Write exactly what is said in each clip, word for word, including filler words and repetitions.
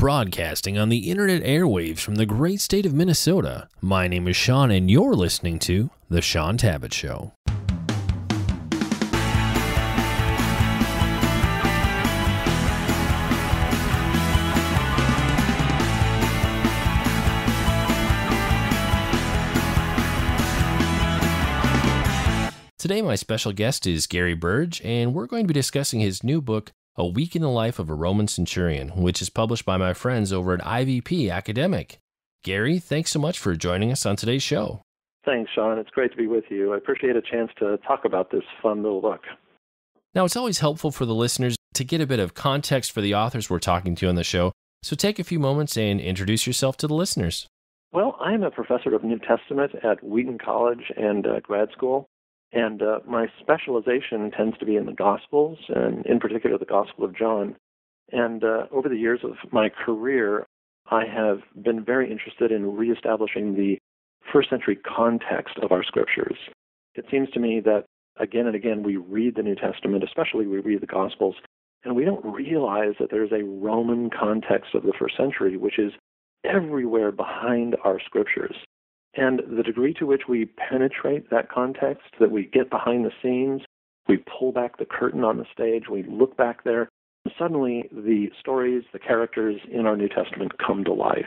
broadcasting on the internet airwaves from the great state of Minnesota. My name is Shaun, and you're listening to The Shaun Tabatt Show. Today, my special guest is Gary Burge, and we're going to be discussing his new book, A Week in the Life of a Roman Centurion, which is published by my friends over at I V P Academic. Gary, thanks so much for joining us on today's show. Thanks, Shaun. It's great to be with you. I appreciate a chance to talk about this fun little book. Now, it's always helpful for the listeners to get a bit of context for the authors we're talking to on the show, so take a few moments and introduce yourself to the listeners. Well, I'm a professor of New Testament at Wheaton College and uh, grad school. And uh, my specialization tends to be in the Gospels, and in particular the Gospel of John. And uh, over the years of my career, I have been very interested in reestablishing the first century context of our scriptures. It seems to me that again and again we read the New Testament, especially we read the Gospels, and we don't realize that there's a Roman context of the first century, which is everywhere behind our scriptures. And the degree to which we penetrate that context, that we get behind the scenes, we pull back the curtain on the stage, we look back there, and suddenly the stories, the characters in our New Testament come to life.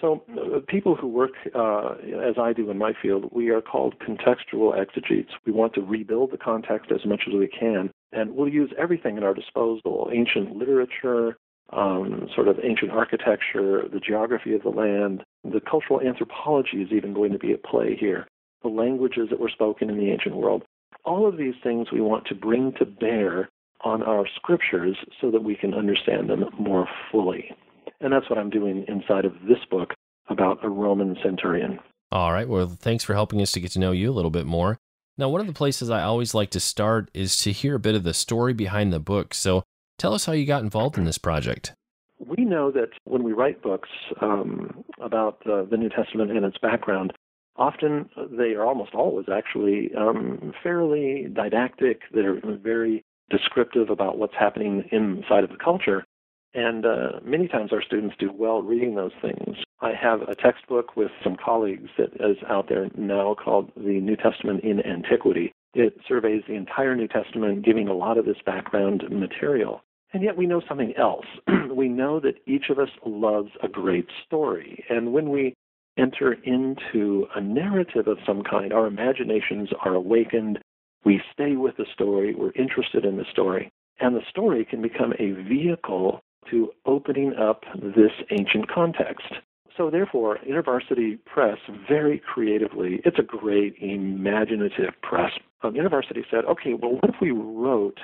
So uh, people who work, uh, as I do in my field, we are called contextual exegetes. We want to rebuild the context as much as we can, and we'll use everything at our disposal, ancient literature, Um, sort of ancient architecture, the geography of the land, the cultural anthropology is even going to be at play here, the languages that were spoken in the ancient world. All of these things we want to bring to bear on our scriptures so that we can understand them more fully. And that's what I'm doing inside of this book about a Roman centurion. All right. Well, thanks for helping us to get to know you a little bit more. Now, one of the places I always like to start is to hear a bit of the story behind the book. So tell us how you got involved in this project. We know that when we write books um, about uh, the New Testament and its background, often they are almost always actually um, fairly didactic. They're very descriptive about what's happening inside of the culture. And uh, many times our students do well reading those things. I have a textbook with some colleagues that is out there now called The New Testament in Antiquity. It surveys the entire New Testament, giving a lot of this background material. And yet we know something else. We know that each of us loves a great story. And when we enter into a narrative of some kind, our imaginations are awakened. We stay with the story. We're interested in the story. And the story can become a vehicle to opening up this ancient context. So therefore, InterVarsity Press, very creatively, it's a great imaginative press. Um, InterVarsity said, okay, well, what if we wrote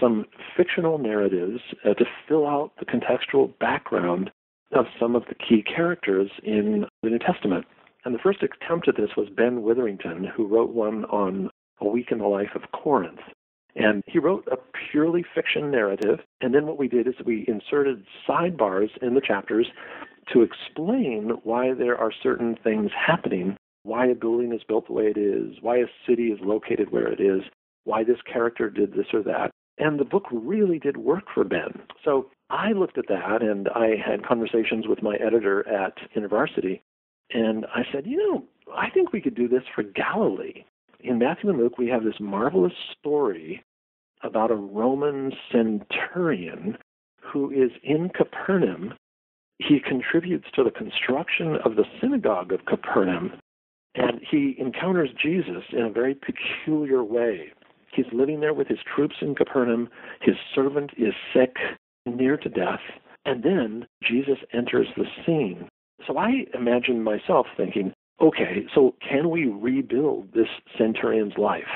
some fictional narratives uh, to fill out the contextual background of some of the key characters in the New Testament? And the first attempt at this was Ben Witherington, who wrote one on A Week in the Life of Corinth. And he wrote a purely fiction narrative, and then what we did is we inserted sidebars in the chapters to explain why there are certain things happening, why a building is built the way it is, why a city is located where it is, why this character did this or that. And the book really did work for Ben. So I looked at that, and I had conversations with my editor at InterVarsity, and I said, you know, I think we could do this for Galilee. In Matthew and Luke, we have this marvelous story about a Roman centurion who is in Capernaum. He contributes to the construction of the synagogue of Capernaum, and he encounters Jesus in a very peculiar way. He's living there with his troops in Capernaum. His servant is sick, near to death, and then Jesus enters the scene. So I imagine myself thinking, okay, so can we rebuild this centurion's life?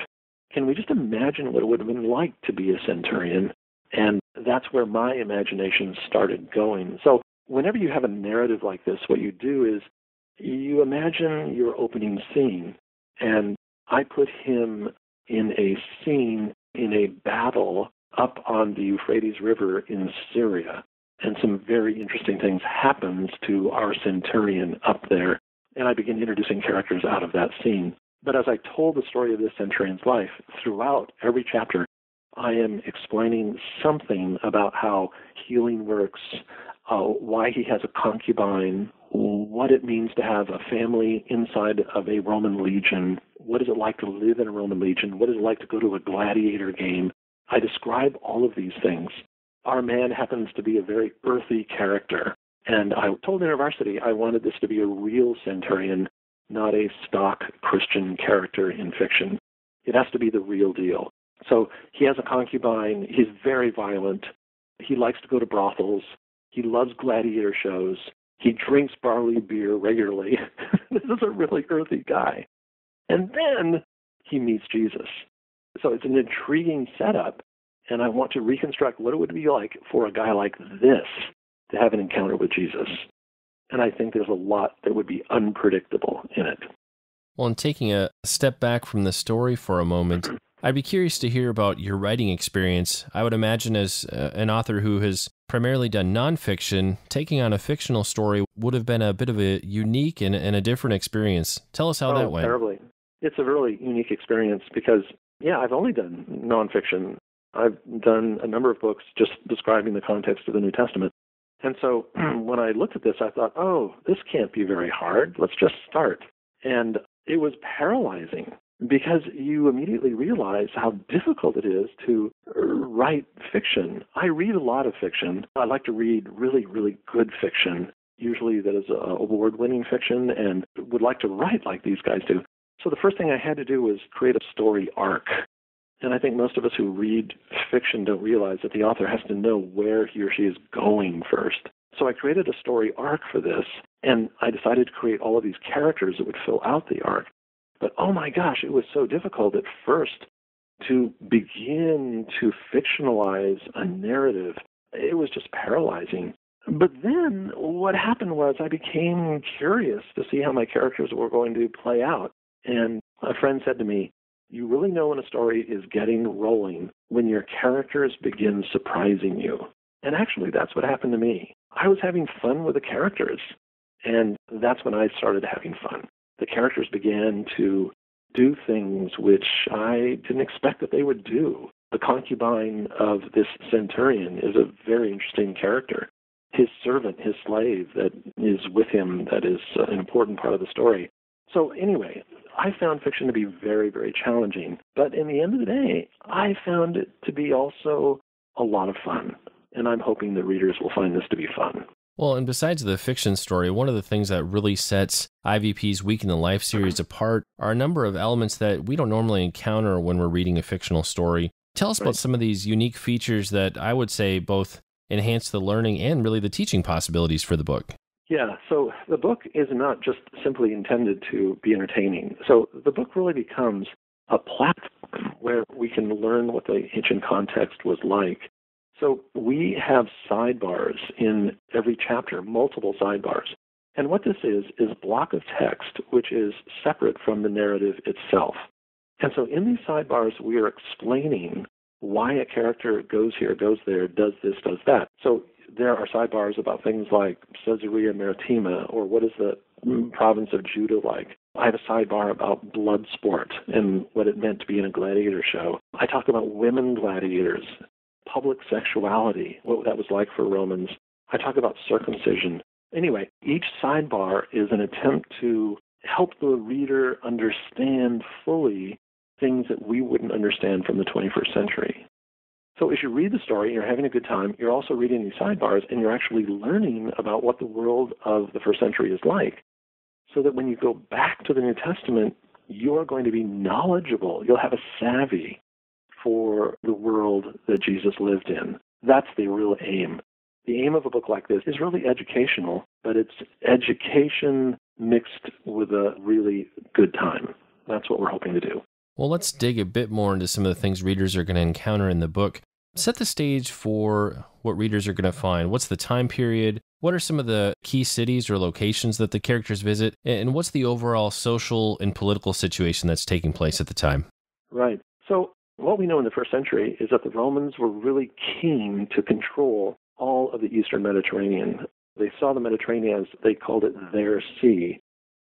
Can we just imagine what it would have been like to be a centurion? And that's where my imagination started going. So whenever you have a narrative like this, what you do is you imagine your opening scene. And I put him in a scene in a battle up on the Euphrates River in Syria. And some very interesting things happens to our centurion up there. And I began introducing characters out of that scene. But as I told the story of this centurion's life, throughout every chapter, I am explaining something about how healing works, uh, why he has a concubine, what it means to have a family inside of a Roman legion, what is it like to live in a Roman legion, what is it like to go to a gladiator game. I describe all of these things. Our man happens to be a very earthy character, and I told InterVarsity I wanted this to be a real centurion, not a stock Christian character in fiction. It has to be the real deal. So he has a concubine, he's very violent, he likes to go to brothels, he loves gladiator shows, he drinks barley beer regularly. This is a really earthy guy. And then he meets Jesus. So it's an intriguing setup, and I want to reconstruct what it would be like for a guy like this to have an encounter with Jesus. And I think there's a lot that would be unpredictable in it. Well, and taking a step back from the story for a moment, I'd be curious to hear about your writing experience. I would imagine as uh, an author who has primarily done nonfiction, taking on a fictional story would have been a bit of a unique and, and a different experience. Tell us how oh, that went. Terribly. It's a really unique experience because, yeah, I've only done nonfiction. I've done a number of books just describing the context of the New Testament. And so when I looked at this, I thought, oh, this can't be very hard. Let's just start. And it was paralyzing because you immediately realize how difficult it is to write fiction. I read a lot of fiction. I like to read really, really good fiction, usually that is award-winning fiction, and would like to write like these guys do. So the first thing I had to do was create a story arc. And I think most of us who read fiction don't realize that the author has to know where he or she is going first. So I created a story arc for this, and I decided to create all of these characters that would fill out the arc. But oh my gosh, it was so difficult at first to begin to fictionalize a narrative. It was just paralyzing. But then what happened was I became curious to see how my characters were going to play out. And a friend said to me, "You really know when a story is getting rolling when your characters begin surprising you." And actually, that's what happened to me. I was having fun with the characters, and that's when I started having fun. The characters began to do things which I didn't expect that they would do. The concubine of this centurion is a very interesting character. His servant, his slave that is with him, that is an important part of the story. So anyway, I found fiction to be very, very challenging. But in the end of the day, I found it to be also a lot of fun. And I'm hoping the readers will find this to be fun. Well, and besides the fiction story, one of the things that really sets I V P's Week in the Life series apart are a number of elements that we don't normally encounter when we're reading a fictional story. Tell us right. about some of these unique features that I would say both enhance the learning and really the teaching possibilities for the book. Yeah, so the book is not just simply intended to be entertaining. So the book really becomes a platform where we can learn what the ancient context was like. So we have sidebars in every chapter, multiple sidebars. And what this is, is a block of text which is separate from the narrative itself. And so in these sidebars, we are explaining why a character goes here, goes there, does this, does that. So there are sidebars about things like Caesarea Maritima, or what is the province of Judah like. I have a sidebar about blood sport and what it meant to be in a gladiator show. I talk about women gladiators, public sexuality, what that was like for Romans. I talk about circumcision. Anyway, each sidebar is an attempt to help the reader understand fully things that we wouldn't understand from the twenty-first century. So as you read the story and you're having a good time, you're also reading these sidebars and you're actually learning about what the world of the first century is like, so that when you go back to the New Testament, you're going to be knowledgeable. You'll have a savvy for the world that Jesus lived in. That's the real aim. The aim of a book like this is really educational, but it's education mixed with a really good time. That's what we're hoping to do. Well, let's dig a bit more into some of the things readers are going to encounter in the book. Set the stage for what readers are going to find. What's the time period? What are some of the key cities or locations that the characters visit? And what's the overall social and political situation that's taking place at the time? Right. So what we know in the first century is that the Romans were really keen to control all of the Eastern Mediterranean. They saw the Mediterranean as, they called it, their sea.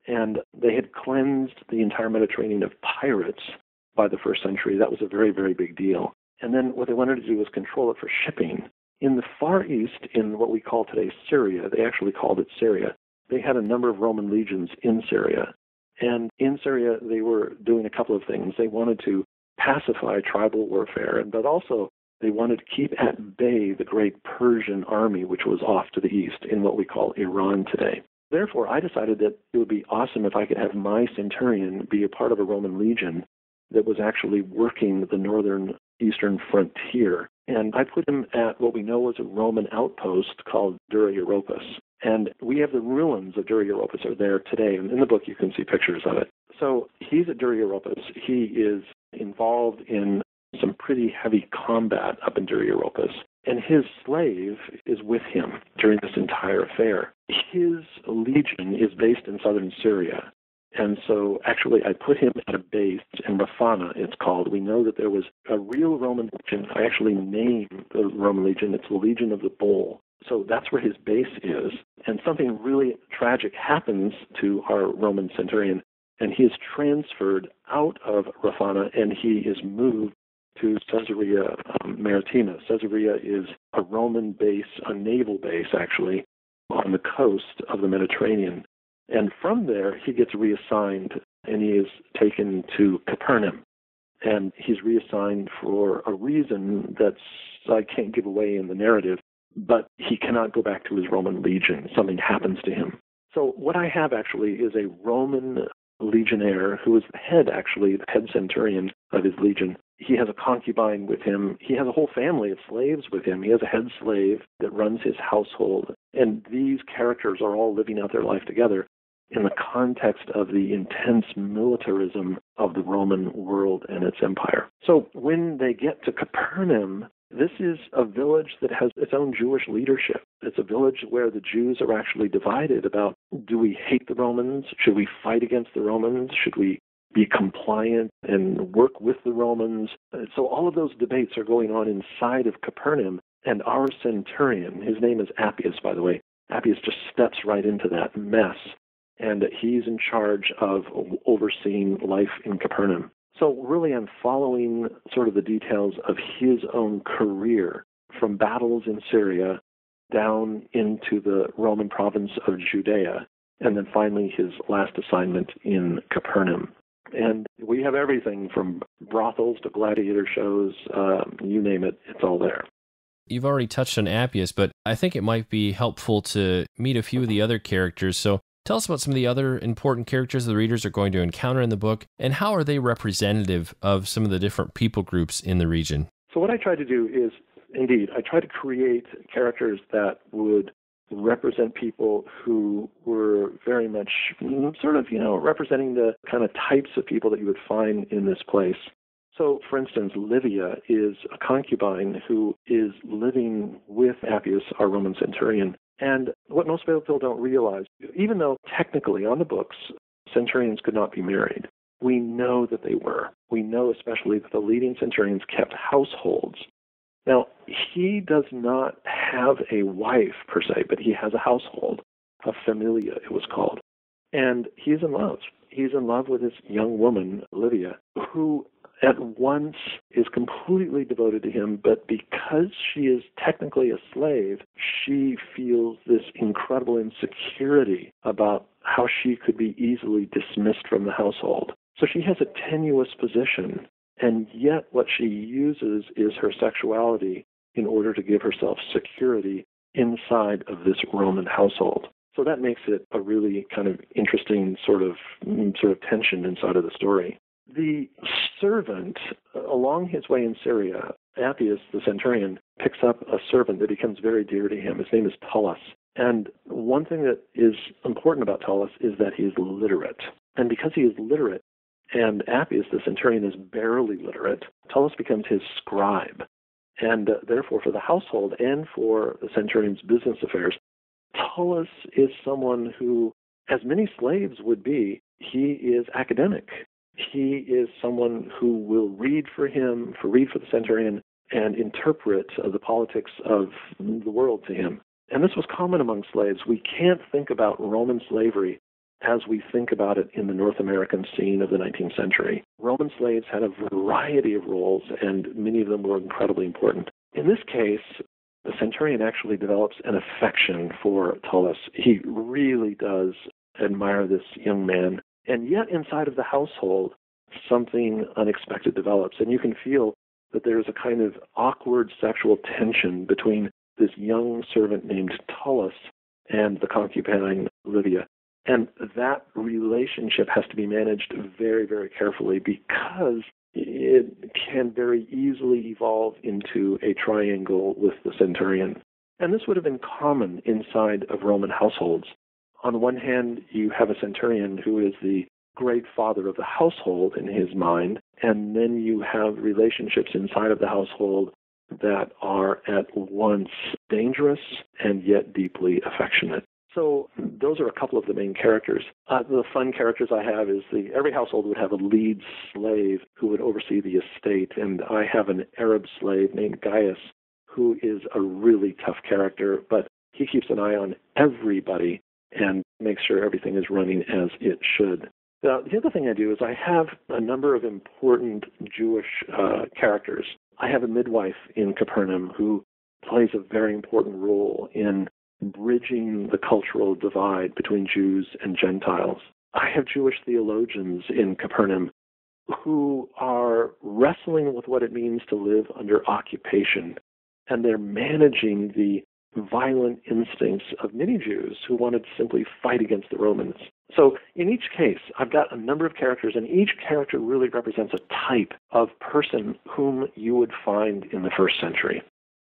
And they had cleansed the entire Mediterranean of pirates by the first century. That was a very, very big deal. And then what they wanted to do was control it for shipping. In the Far East, in what we call today Syria, they actually called it Syria, they had a number of Roman legions in Syria. And in Syria, they were doing a couple of things. They wanted to pacify tribal warfare, but also they wanted to keep at bay the great Persian army, which was off to the east in what we call Iran today. Therefore, I decided that it would be awesome if I could have my centurion be a part of a Roman legion that was actually working the northern eastern frontier. And I put him at what we know was a Roman outpost called Dura Europus. And we have the ruins of Dura Europus are there today. And in the book, you can see pictures of it. So he's at Dura Europus. He is involved in some pretty heavy combat up in Dura Europus. And his slave is with him during this entire affair. His legion is based in southern Syria. And so, actually, I put him at a base in Rafana, it's called. We know that there was a real Roman legion. I actually named the Roman legion. It's the Legion of the Bull. So that's where his base is. And something really tragic happens to our Roman centurion, and he is transferred out of Rafana, and he is moved to Caesarea um, Maritima. Caesarea is a Roman base, a naval base, actually, on the coast of the Mediterranean. And from there, he gets reassigned, and he is taken to Capernaum. And he's reassigned for a reason that's I can't give away in the narrative, but he cannot go back to his Roman legion. Something happens to him. So what I have, actually, is a Roman legionnaire who is the head, actually, the head centurion of his legion. He has a concubine with him. He has a whole family of slaves with him. He has a head slave that runs his household. And these characters are all living out their life together in the context of the intense militarism of the Roman world and its empire. So when they get to Capernaum, this is a village that has its own Jewish leadership. It's a village where the Jews are actually divided about, do we hate the Romans? Should we fight against the Romans? Should we be compliant and work with the Romans? So all of those debates are going on inside of Capernaum. And our centurion, his name is Appius, by the way, Appius just steps right into that mess. And he's in charge of overseeing life in Capernaum. So really I'm following sort of the details of his own career from battles in Syria down into the Roman province of Judea, and then finally his last assignment in Capernaum. And we have everything from brothels to gladiator shows, uh, you name it, it's all there. You've already touched on Appius, but I think it might be helpful to meet a few of the other characters. So tell us about some of the other important characters the readers are going to encounter in the book, and how are they representative of some of the different people groups in the region? So what I try to do is, indeed, I try to create characters that would represent people who were very much sort of, you know, representing the kind of types of people that you would find in this place. So, for instance, Livia is a concubine who is living with Appius, our Roman centurion. And what most people don't realize, even though technically on the books, centurions could not be married, we know that they were. We know especially that the leading centurions kept households. Now, he does not have a wife, per se, but he has a household, a familia, it was called. And he's in love. He's in love with this young woman, Livia, who at once is completely devoted to him, but because she is technically a slave, she feels this incredible insecurity about how she could be easily dismissed from the household. So she has a tenuous position, and yet what she uses is her sexuality in order to give herself security inside of this Roman household. So that makes it a really kind of interesting sort of sort of tension inside of the story. The servant, along his way in Syria, Appius, the centurion, picks up a servant that becomes very dear to him. His name is Tullus. And one thing that is important about Tullus is that he is literate. And because he is literate, and Appius, the centurion, is barely literate, Tullus becomes his scribe. And uh, therefore, for the household and for the centurion's business affairs, Tullus is someone who, as many slaves would be, he is academic. He is someone who will read for him, for read for the centurion, and interpret uh, the politics of the world to him. And this was common among slaves. We can't think about Roman slavery as we think about it in the North American scene of the nineteenth century. Roman slaves had a variety of roles, and many of them were incredibly important. In this case, the centurion actually develops an affection for Tullus. He really does admire this young man. And yet inside of the household, something unexpected develops. And you can feel that there's a kind of awkward sexual tension between this young servant named Tullus and the concubine Livia. And that relationship has to be managed very, very carefully because it can very easily evolve into a triangle with the centurion. And this would have been common inside of Roman households. On the one hand, you have a centurion who is the great father of the household in his mind, and then you have relationships inside of the household that are at once dangerous and yet deeply affectionate. So those are a couple of the main characters. Uh, the fun characters I have is the every household would have a lead slave who would oversee the estate, and I have an Arab slave named Gaius who is a really tough character, but he keeps an eye on everybody and makes sure everything is running as it should. Now, the other thing I do is I have a number of important Jewish uh, characters. I have a midwife in Capernaum who plays a very important role in bridging the cultural divide between Jews and Gentiles. I have Jewish theologians in Capernaum who are wrestling with what it means to live under occupation, and they're managing the violent instincts of many Jews who wanted to simply fight against the Romans. So in each case, I've got a number of characters, and each character really represents a type of person whom you would find in the first century.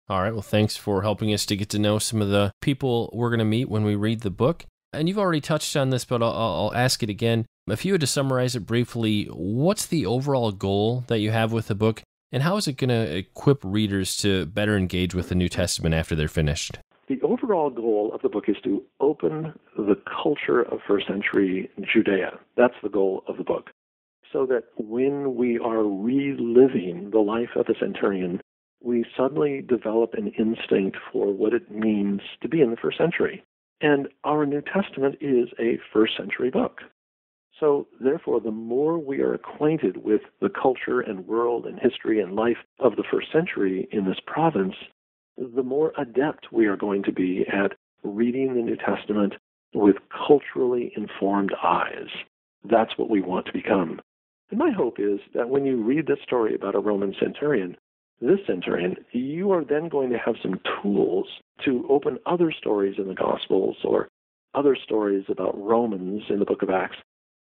All right, well, thanks for helping us to get to know some of the people we're going to meet when we read the book. And you've already touched on this, but I'll, I'll ask it again. If you had to summarize it briefly, what's the overall goal that you have with the book, and how is it going to equip readers to better engage with the New Testament after they're finished? The overall goal of the book is to open the culture of first century Judea. That's the goal of the book. So that when we are reliving the life of the centurion, we suddenly develop an instinct for what it means to be in the first century. And our New Testament is a first century book. So, therefore, the more we are acquainted with the culture and world and history and life of the first century in this province, the more adept we are going to be at reading the New Testament with culturally informed eyes. That's what we want to become. And my hope is that when you read this story about a Roman centurion, This centurion, you are then going to have some tools to open other stories in the Gospels or other stories about Romans in the book of Acts,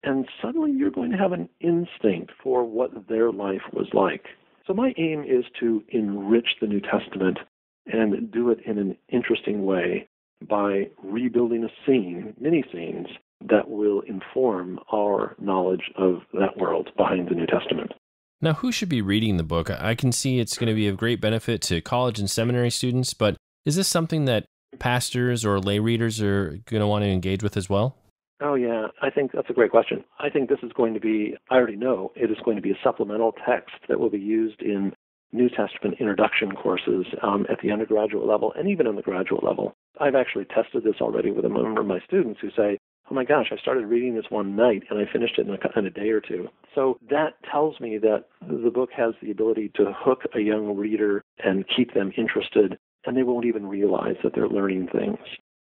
and suddenly you're going to have an instinct for what their life was like. So my aim is to enrich the New Testament and do it in an interesting way by rebuilding a scene, many scenes, that will inform our knowledge of that world behind the New Testament. Now, who should be reading the book? I can see it's going to be of great benefit to college and seminary students, but is this something that pastors or lay readers are going to want to engage with as well? Oh, yeah. I think that's a great question. I think this is going to be, I already know, it is going to be a supplemental text that will be used in New Testament introduction courses um, at the undergraduate level and even on the graduate level. I've actually tested this already with a number of my students who say, oh my gosh, I started reading this one night and I finished it in a, in a day or two. So that tells me that the book has the ability to hook a young reader and keep them interested, and they won't even realize that they're learning things.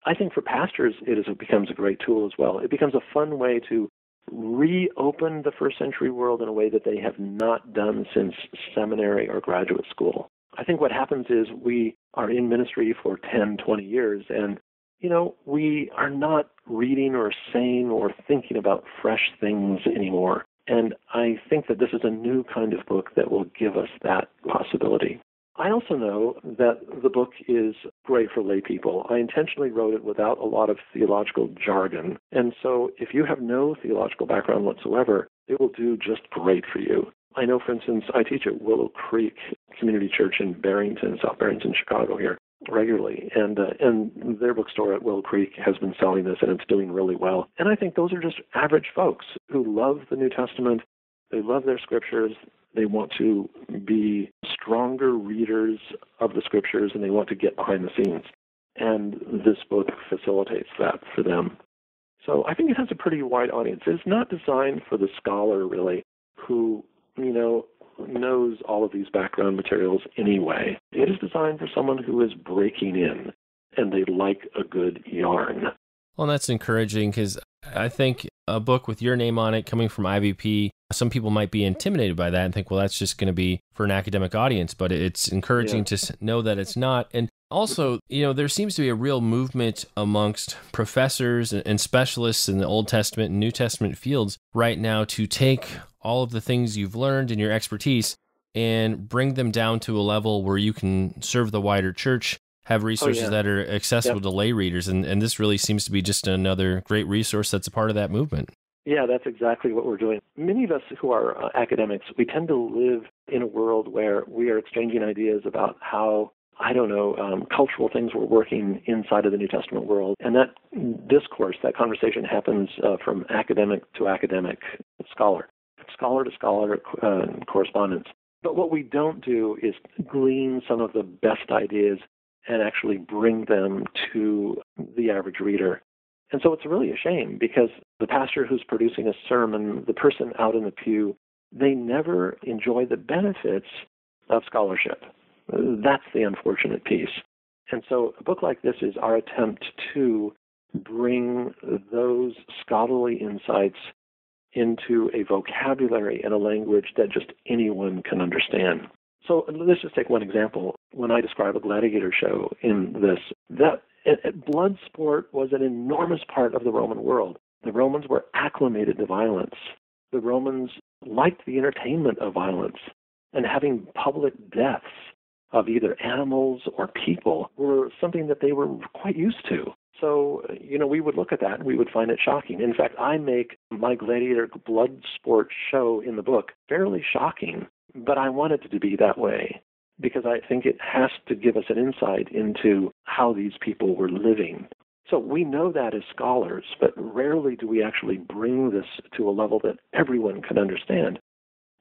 I think for pastors, it, is, it becomes a great tool as well. It becomes a fun way to reopen the first century world in a way that they have not done since seminary or graduate school. I think what happens is we are in ministry for ten, twenty years, and you know, we are not reading or saying or thinking about fresh things anymore. And I think that this is a new kind of book that will give us that possibility. I also know that the book is great for lay people. I intentionally wrote it without a lot of theological jargon. And so if you have no theological background whatsoever, it will do just great for you. I know, for instance, I teach at Willow Creek Community Church in Barrington, South Barrington, Chicago here, regularly. And, uh, and their bookstore at Willow Creek has been selling this, and it's doing really well. And I think those are just average folks who love the New Testament. They love their scriptures. They want to be stronger readers of the scriptures, and they want to get behind the scenes. And this book facilitates that for them. So I think it has a pretty wide audience. It's not designed for the scholar, really, who, you know, knows all of these background materials anyway. It is designed for someone who is breaking in, and they like a good yarn. Well, that's encouraging, because I think a book with your name on it coming from I V P, some people might be intimidated by that and think, well, that's just going to be for an academic audience, but it's encouraging yeah. to know that it's not. And also, you know, there seems to be a real movement amongst professors and specialists in the Old Testament and New Testament fields right now to take all of the things you've learned and your expertise and bring them down to a level where you can serve the wider church, have resources oh, yeah. that are accessible yep. to lay readers. And, and this really seems to be just another great resource that's a part of that movement. Yeah, that's exactly what we're doing. Many of us who are uh, academics, we tend to live in a world where we are exchanging ideas about how, I don't know, um, cultural things were working inside of the New Testament world. And that discourse, that conversation happens uh, from academic to academic, scholar, scholar to scholar uh, correspondence. But what we don't do is glean some of the best ideas and actually bring them to the average reader. And so it's really a shame, because the pastor who's producing a sermon, the person out in the pew, they never enjoy the benefits of scholarship. That's the unfortunate piece. And so a book like this is our attempt to bring those scholarly insights into a vocabulary and a language that just anyone can understand. So let's just take one example. When I describe a gladiator show in this, that blood sport was an enormous part of the Roman world. The Romans were acclimated to violence. The Romans liked the entertainment of violence, and having public deaths of either animals or people were something that they were quite used to. So, you know, we would look at that and we would find it shocking. In fact, I make my gladiator blood sport show in the book fairly shocking, but I wanted it to be that way, because I think it has to give us an insight into how these people were living. So we know that as scholars, but rarely do we actually bring this to a level that everyone can understand.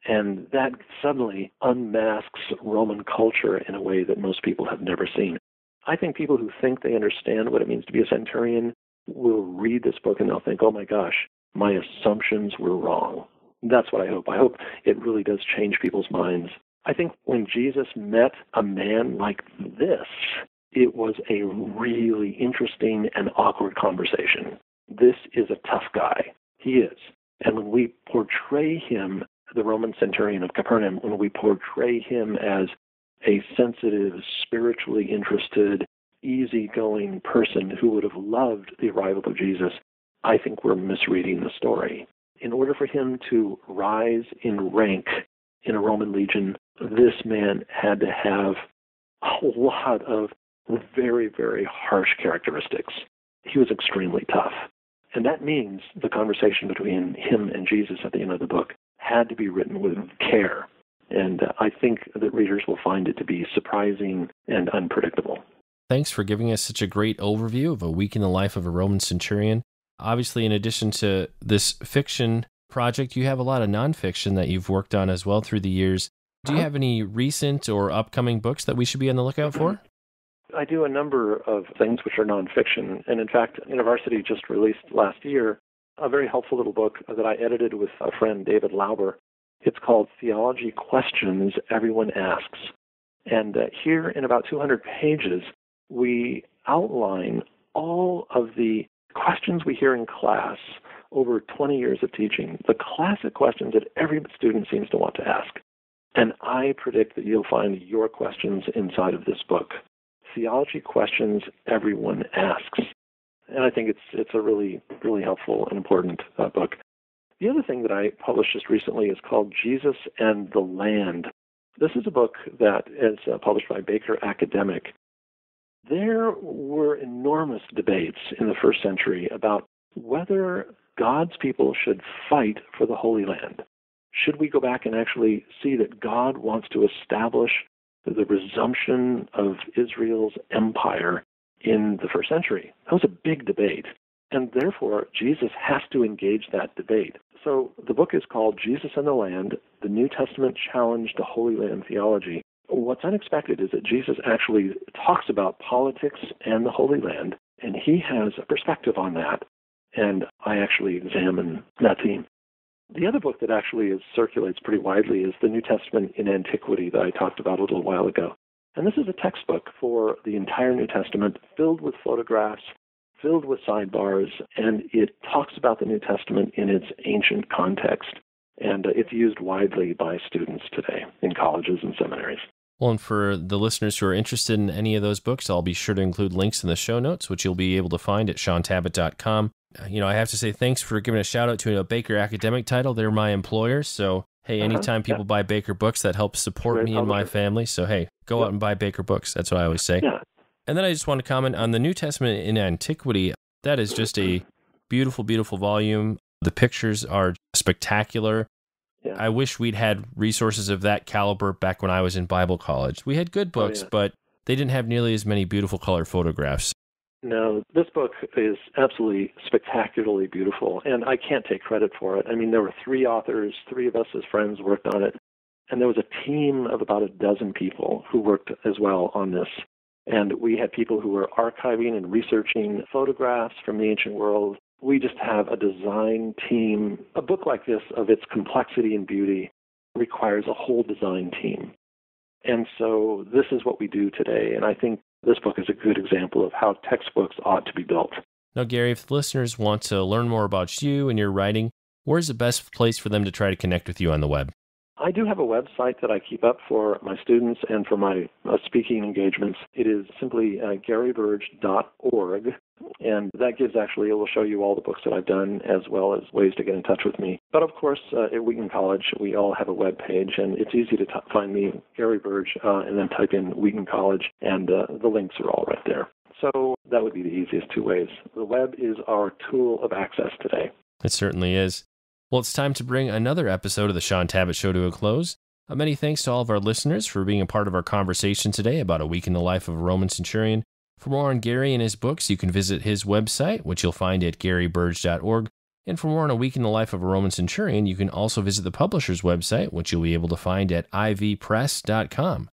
And that suddenly unmasks Roman culture in a way that most people have never seen. I think people who think they understand what it means to be a centurion will read this book and they'll think, oh my gosh, my assumptions were wrong. That's what I hope. I hope it really does change people's minds. I think when Jesus met a man like this, it was a really interesting and awkward conversation. This is a tough guy. He is. And when we portray him, the Roman centurion of Capernaum, when we portray him as a sensitive, spiritually interested, easygoing person who would have loved the arrival of Jesus, I think we're misreading the story. In order for him to rise in rank in a Roman legion, this man had to have a lot of very, very harsh characteristics. He was extremely tough. And that means the conversation between him and Jesus at the end of the book had to be written with care. And I think that readers will find it to be surprising and unpredictable. Thanks for giving us such a great overview of a week in the life of a Roman centurion. Obviously, in addition to this fiction project, you have a lot of nonfiction that you've worked on as well through the years. Do you have any recent or upcoming books that we should be on the lookout for? I do a number of things which are nonfiction. And in fact, InterVarsity just released last year a very helpful little book that I edited with a friend, David Lauber. It's called Theology Questions Everyone Asks. And uh, here in about two hundred pages, we outline all of the questions we hear in class over twenty years of teaching, the classic questions that every student seems to want to ask. And I predict that you'll find your questions inside of this book. Theology Questions Everyone Asks. And I think it's it's a really, really helpful and important uh, book. The other thing that I published just recently is called Jesus and the Land. This is a book that is uh, published by Baker Academic. There were enormous debates in the first century about whether God's people should fight for the Holy Land. Should we go back and actually see that God wants to establish the resumption of Israel's empire in the first century? That was a big debate, and therefore Jesus has to engage that debate. So the book is called Jesus and the Land, The New Testament Challenge to Holy Land Theology. What's unexpected is that Jesus actually talks about politics and the Holy Land, and he has a perspective on that, and I actually examine that theme. The other book that actually is, circulates pretty widely is The New Testament in Antiquity that I talked about a little while ago. And this is a textbook for the entire New Testament, filled with photographs, filled with sidebars, and it talks about the New Testament in its ancient context. And it's used widely by students today in colleges and seminaries. Well, and for the listeners who are interested in any of those books, I'll be sure to include links in the show notes, which you'll be able to find at shaun tabatt dot com. You know, I have to say thanks for giving a shout out to a Baker Academic title. They're my employer. So, hey, anytime uh-huh, people yeah. buy Baker books, that helps support Great me and my family. So, hey, go yeah. out and buy Baker books. That's what I always say. Yeah. And then I just want to comment on the New Testament in Antiquity. That is just a beautiful, beautiful volume. The pictures are spectacular. Yeah. I wish we'd had resources of that caliber back when I was in Bible college. We had good books, oh, yeah. but they didn't have nearly as many beautiful color photographs. No, this book is absolutely spectacularly beautiful, and I can't take credit for it. I mean, there were three authors, three of us as friends worked on it, and there was a team of about a dozen people who worked as well on this. And we had people who were archiving and researching photographs from the ancient world. We just have a design team. A book like this, of its complexity and beauty, requires a whole design team. And so this is what we do today. And I think this book is a good example of how textbooks ought to be built. Now, Gary, if the listeners want to learn more about you and your writing, where's the best place for them to try to connect with you on the web? I do have a website that I keep up for my students and for my uh, speaking engagements. It is simply uh, gary burge dot org, and that gives actually, it will show you all the books that I've done as well as ways to get in touch with me. But of course, uh, at Wheaton College, we all have a web page, and it's easy to t find me, Gary Burge, uh, and then type in Wheaton College, and uh, the links are all right there. So that would be the easiest two ways. The web is our tool of access today. It certainly is. Well, it's time to bring another episode of the Shaun Tabatt Show to a close. Uh, many thanks to all of our listeners for being a part of our conversation today about a week in the life of a Roman centurion. For more on Gary and his books, you can visit his website, which you'll find at gary burge dot org. And for more on a week in the life of a Roman centurion, you can also visit the publisher's website, which you'll be able to find at i v press dot com.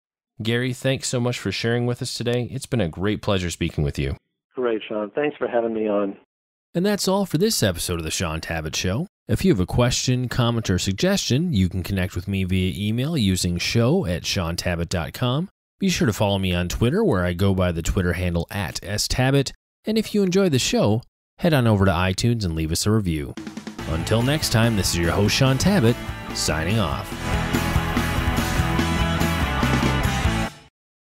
Gary, thanks so much for sharing with us today. It's been a great pleasure speaking with you. Great, Shaun. Thanks for having me on. And that's all for this episode of the Shaun Tabatt Show. If you have a question, comment, or suggestion, you can connect with me via email using show at shaun tabatt dot com. Be sure to follow me on Twitter, where I go by the Twitter handle at s tabatt. And if you enjoy the show, head on over to iTunes and leave us a review. Until next time, this is your host, Shaun Tabatt, signing off.